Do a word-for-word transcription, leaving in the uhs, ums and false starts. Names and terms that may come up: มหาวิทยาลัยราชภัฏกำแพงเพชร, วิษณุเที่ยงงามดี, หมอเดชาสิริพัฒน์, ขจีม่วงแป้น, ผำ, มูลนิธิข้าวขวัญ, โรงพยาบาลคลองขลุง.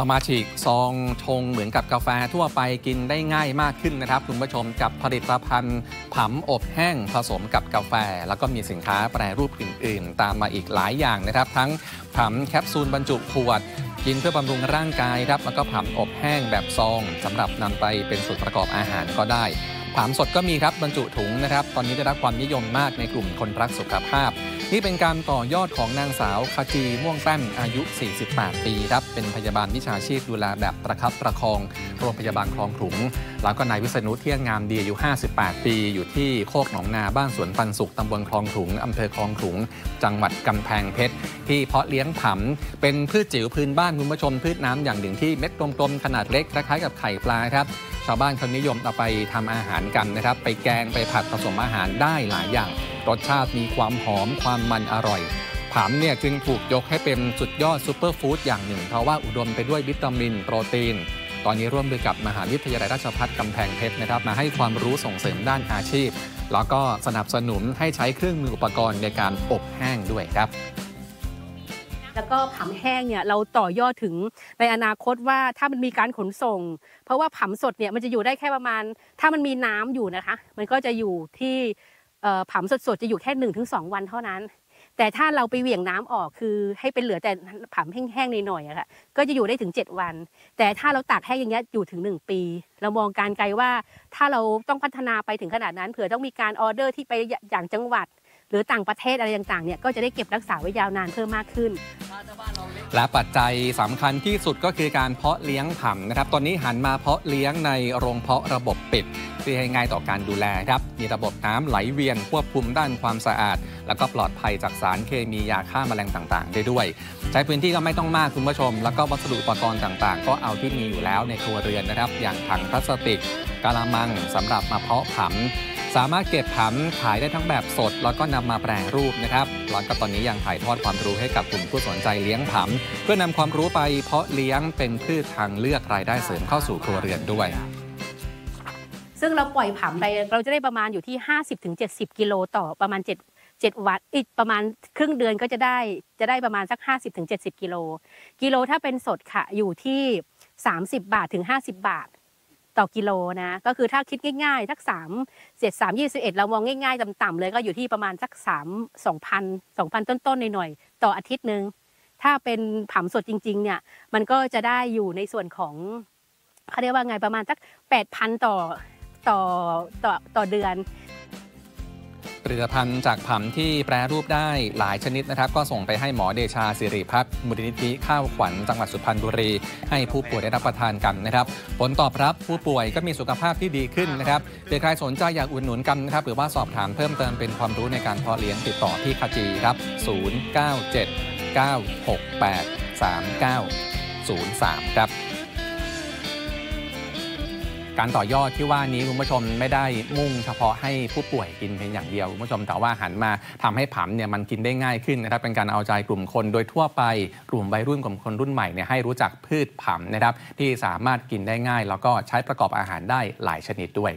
เอามาฉีกซองชงเหมือนกับกาแฟทั่วไปกินได้ง่ายมากขึ้นนะครับคุณผู้ชมกับผลิตภัณฑ์ผำอบแห้งผสมกับกาแฟแล้วก็มีสินค้าแปรรูปอื่นๆตามมาอีกหลายอย่างนะครับทั้งผำแคปซูลบรรจุขวดกินเพื่อบำรุงร่างกายครับแล้วก็ผำอบแห้งแบบซองสำหรับนำไปเป็นส่วนประกอบอาหารก็ได้ผำสดก็มีครับบรรจุถุงนะครับตอนนี้ได้รับความนิยมมากในกลุ่มคนรักสุขภาพนี่เป็นการต่อยอดของนางสาวขจีม่วงแป้นอายุสี่สิบแปดปีครับเป็นพยาบาลวิชาชีพดูแลแบบประคับประคองโรงพยาบาลคลองขลุงแล้วก็นายวิษณุเที่ยงงามดีอายุห้าสิบแปดปีอยู่ที่โคกหนองนาบ้านสวนปันสุขตำบลคลองขลุงอำเภอคลองขลุงจังหวัดกำแพงเพชรที่เพาะเลี้ยงผำเป็นพืชจิ๋วพื้นบ้านคุณผู้ชมพืชน้ำอย่างหนึ่งที่เม็ดกลมๆขนาดเล็กคล้ายกับไข่ปลาครับชาวบ้านเขานิยมเอาไปทำอาหารกันนะครับไปแกงไปผัดผสมอาหารได้หลายอย่างรสชาติมีความหอมความมันอร่อยผำเนี่ยจึงถูกยกให้เป็นสุดยอดซูเปอร์ฟู้ดอย่างหนึ่งเพราะว่าอุดมไปด้วยวิตามินโปรตีนตอนนี้ร่วมด้วยกับมหาวิทยาลัยราชภัฏกำแพงเพชรนะครับมาให้ความรู้ส่งเสริมด้านอาชีพแล้วก็สนับสนุนให้ใช้เครื่องมืออุปกรณ์ในการอบแห้งด้วยครับแล้วก็ผำแห้งเนี่ยเราต่อยอดถึงในอนาคตว่าถ้ามันมีการขนส่งเพราะว่าผำสดเนี่ยมันจะอยู่ได้แค่ประมาณถ้ามันมีน้ำอยู่นะคะมันก็จะอยู่ที่ผำสดๆจะอยู่แค่ หนึ่งถึงสอง วันเท่านั้นแต่ถ้าเราไปเหวี่ยงน้ำออกคือให้เป็นเหลือแต่ผำแห้งๆหน่อยๆค่ะก็จะอยู่ได้ถึงเจ็ดวันแต่ถ้าเราตากแห้งอย่างเงี้ยอยู่ถึงหนึ่งปีเรามองการไกลว่าถ้าเราต้องพัฒนาไปถึงขนาดนั้นเผื่อต้องมีการออเดอร์ที่ไปอย่างจังหวัดหรือต่างประเทศอะไรต่างๆเนี่ยก็จะได้เก็บรักษาไว้ยาวนานเพิ่มมากขึ้นและปัจจัยสำคัญที่สุดก็คือการเพาะเลี้ยงผำนะครับตอนนี้หันมาเพาะเลี้ยงในโรงเพาะระบบปิดที่ให้ง่ายต่อการดูแลครับมีระบบน้ำไหลเวียนควบคุมด้านความสะอาดแล้วก็ปลอดภัยจากสารเคมียาฆ่าแมลงต่างๆได้ด้วยใช้พื้นที่ก็ไม่ต้องมากคุณผู้ชมแล้วก็วัสดุอุปกรณ์ต่างๆก็เอาที่มีอยู่แล้วในครัวเรือนนะครับอย่างถังพลาสติกกะละมังสำหรับมาเพาะผำสามารถเก็บผำขายได้ทั้งแบบสดแล้วก็นำมาแปรรูปนะครับแล้วก็ตอนนี้ยังถ่ายทอดความรู้ให้กับกลุ่มผู้สนใจเลี้ยงผำเพื่อนำความรู้ไปเพาะเลี้ยงเป็นพืชทางเลือกรายได้เสริมเข้าสู่ครัวเรือนด้วยซึ่งเราปล่อยผำไปเราจะได้ประมาณอยู่ที่ ห้าสิบถึงเจ็ดสิบ กิโลต่อประมาณ เจ็ด เจ็ด วันอีกประมาณครึ่งเดือนก็จะได้จะได้ประมาณสัก ห้าสิบถึงเจ็ดสิบ กิโลกิโลถ้าเป็นสดค่ะอยู่ที่ สามสิบบาทถึงห้าสิบบาทต่อกิโลนะก็คือถ้าคิดง่ายๆสักสาม เจ็ด สาม ยี่สิบเอ็ดเรามองง่ายๆต่ำๆเลยก็อยู่ที่ประมาณสักสาม สองพัน สองพันต้นๆหน่อยๆต่ออาทิตย์นึงถ้าเป็นผำสดจริงๆเนี่ยมันก็จะได้อยู่ในส่วนของเขาเรียกว่าไงประมาณสัก แปดพัน ต่อต่อต่อต่อเดือนผลิตภัณฑ์จากผำที่แปรรูปได้หลายชนิดนะครับก็ส่งไปให้หมอเดชาสิริพัฒน์มูลนิธิข้าวขวัญจังหวัดสุพรรณบุรีให้ผู้ป่วยได้รับประทานกันนะครับผลตอบรับผู้ป่วยก็มีสุขภาพที่ดีขึ้นนะครับหากใครสนใจอยากอุดหนุนกันนะครับหรือว่าสอบถามเพิ่มเติมเป็นความรู้ในการเพาะเลี้ยงติดต่อที่ขจีครับศูนย์ เก้า เจ็ด เก้า หก แปด สาม เก้า ศูนย์ สามครับการต่อยอดที่ว่านี้คุณผู้ชมไม่ได้มุ่งเฉพาะให้ผู้ป่วยกินเพียงอย่างเดียวคุณผู้ชมแต่ว่าหันมาทำให้ผำเนี่ยมันกินได้ง่ายขึ้นนะครับเป็นการเอาใจกลุ่มคนโดยทั่วไปกลุ่มวัยรุ่นกลุ่มคนรุ่นใหม่เนี่ยให้รู้จักพืชผำนะครับที่สามารถกินได้ง่ายแล้วก็ใช้ประกอบอาหารได้หลายชนิดด้วย